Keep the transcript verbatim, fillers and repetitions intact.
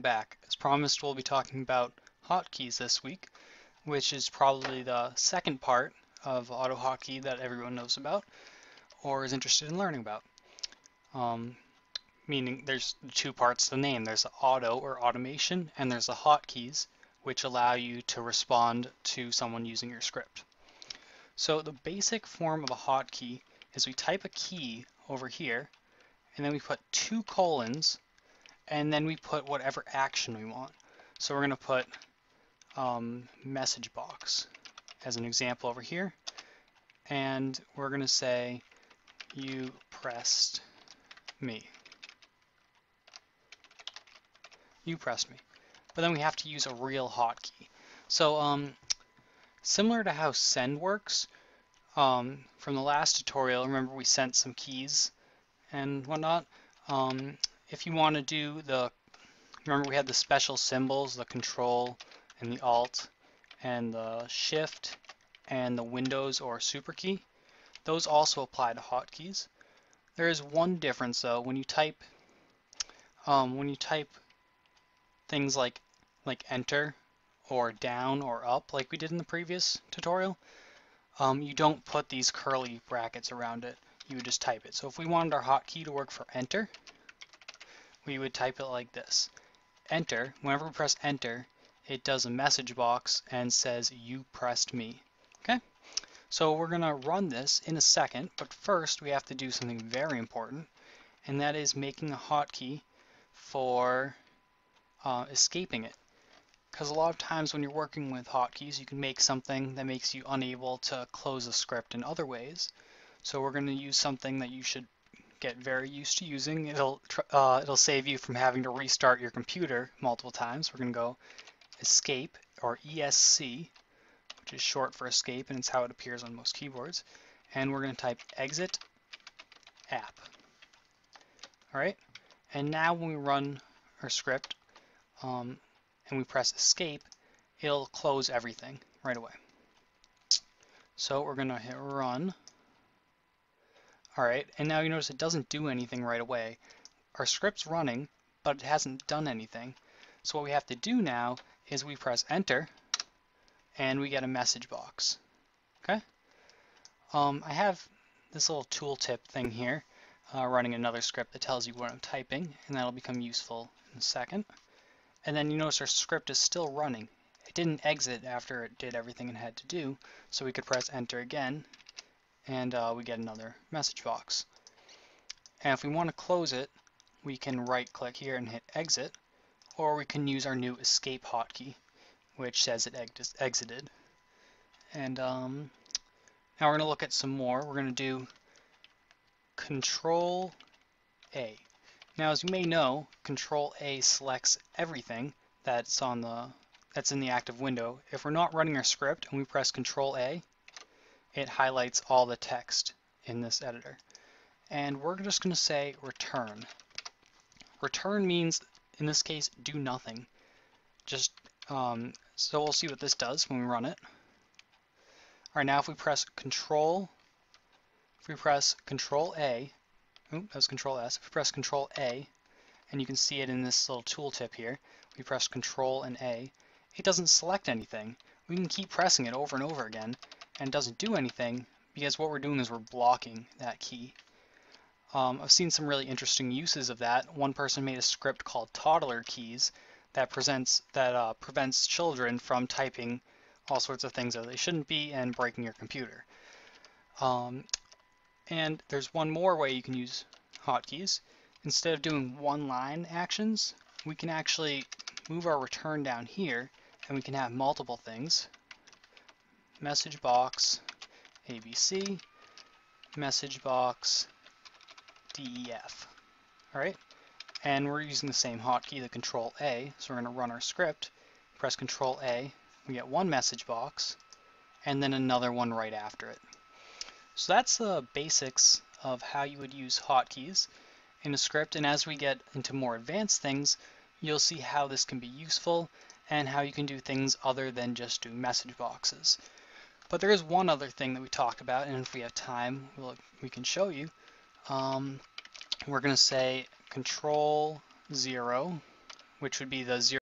back. As promised, we'll be talking about hotkeys this week, which is probably the second part of AutoHotkey that everyone knows about or is interested in learning about. Um, meaning there's two parts to the name. There's the auto or automation, and there's the hotkeys, which allow you to respond to someone using your script. So the basic form of a hotkey is we type a key over here, and then we put two colons, and then we put whatever action we want. So we're gonna put um, message box as an example over here, and we're gonna say, you pressed me. You pressed me. But then we have to use a real hotkey. So um, similar to how send works, um, from the last tutorial, remember we sent some keys and whatnot. Um, if you want to do the, remember we had the special symbols, the control and the alt and the shift and the Windows or super key. Those also apply to hotkeys. There is one difference though. When you type, um, when you type things like like enter or down or up like we did in the previous tutorial, um, you don't put these curly brackets around it. You would just type it. So if we wanted our hotkey to work for enter, we would type it like this. Enter, whenever we press enter, it does a message box and says, you pressed me. Okay? So we're gonna run this in a second, but first we have to do something very important, and that is making a hotkey for uh, escaping it. Because a lot of times when you're working with hotkeys, you can make something that makes you unable to close a script in other ways. So we're going to use something that you should get very used to using. It'll uh, it'll save you from having to restart your computer multiple times. We're going to go escape, or E S C, which is short for escape, and it's how it appears on most keyboards. And we're going to type exit app. All right. And now when we run our script um, and we press escape, it'll close everything right away. So we're going to hit run. Alright, and now you notice it doesn't do anything right away. Our script's running, but it hasn't done anything. So what we have to do now is we press enter, and we get a message box. Okay? Um, I have this little tooltip thing here, uh, running another script that tells you what I'm typing, and that'll become useful in a second. And then you notice our script is still running. It didn't exit after it did everything it had to do, so we could press enter again, and uh, we get another message box. And if we want to close it, we can right click here and hit exit, or we can use our new escape hotkey, which says it ex exited. And um, now we're going to look at some more. We're going to do control A. Now, as you may know, control A selects everything that's on the that's in the active window. If we're not running our script and we press control A, it highlights all the text in this editor. And we're just going to say return. Return means, in this case, do nothing. Just um, so we'll see what this does when we run it. All right, now if we press control, if we press control A, oops, that was control S. If we press control A, and you can see it in this little tooltip here, we press control and A, it doesn't select anything. We can keep pressing it over and over again, and doesn't do anything because what we're doing is we're blocking that key. Um, I've seen some really interesting uses of that. One person made a script called Toddler Keys that presents that uh, prevents children from typing all sorts of things that they shouldn't be and breaking your computer. Um, and there's one more way you can use hotkeys. Instead of doing one-line actions, we can actually move our return down here, and we can have multiple things. Message box A B C, message box D E F. All right, and we're using the same hotkey, the control A. So we're going to run our script, press control A, we get one message box, and then another one right after it. So that's the basics of how you would use hotkeys in a script. And as we get into more advanced things, you'll see how this can be useful and how you can do things other than just do message boxes. But there is one other thing that we talked about, and if we have time, we'll, we can show you. Um, we're going to say control zero which would be the zero.